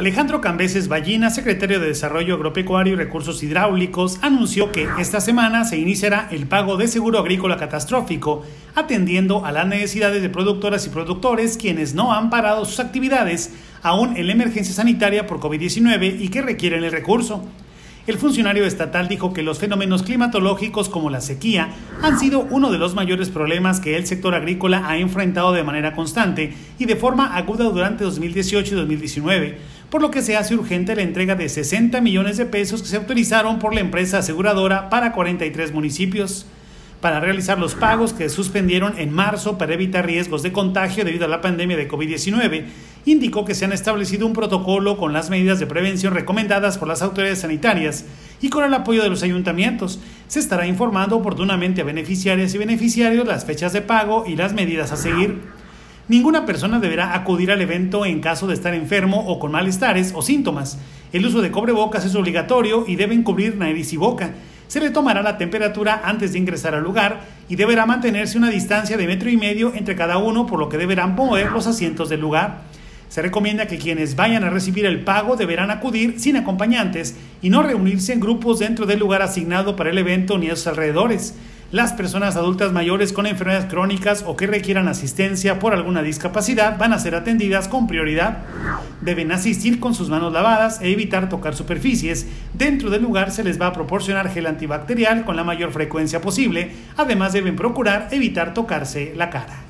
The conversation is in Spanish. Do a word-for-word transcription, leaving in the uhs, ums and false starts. Alejandro Cambeses Ballina, secretario de Desarrollo Agropecuario y Recursos Hidráulicos, anunció que esta semana se iniciará el pago de seguro agrícola catastrófico, atendiendo a las necesidades de productoras y productores quienes no han parado sus actividades aún en la emergencia sanitaria por COVID diecinueve y que requieren el recurso. El funcionario estatal dijo que los fenómenos climatológicos como la sequía han sido uno de los mayores problemas que el sector agrícola ha enfrentado de manera constante y de forma aguda durante dos mil dieciocho y dos mil diecinueve, por lo que se hace urgente la entrega de sesenta millones de pesos que se autorizaron por la empresa aseguradora para cuarenta y tres municipios. Para realizar los pagos que suspendieron en marzo para evitar riesgos de contagio debido a la pandemia de COVID diecinueve, indicó que se han establecido un protocolo con las medidas de prevención recomendadas por las autoridades sanitarias y con el apoyo de los ayuntamientos. Se estará informando oportunamente a beneficiarias y beneficiarios las fechas de pago y las medidas a seguir. Ninguna persona deberá acudir al evento en caso de estar enfermo o con malestares o síntomas. El uso de cubrebocas es obligatorio y deben cubrir nariz y boca. Se le tomará la temperatura antes de ingresar al lugar y deberá mantenerse una distancia de metro y medio entre cada uno, por lo que deberán mover los asientos del lugar. Se recomienda que quienes vayan a recibir el pago deberán acudir sin acompañantes y no reunirse en grupos dentro del lugar asignado para el evento ni a sus alrededores. Las personas adultas mayores con enfermedades crónicas o que requieran asistencia por alguna discapacidad van a ser atendidas con prioridad. Deben asistir con sus manos lavadas e evitar tocar superficies. Dentro del lugar se les va a proporcionar gel antibacterial con la mayor frecuencia posible. Además, deben procurar evitar tocarse la cara.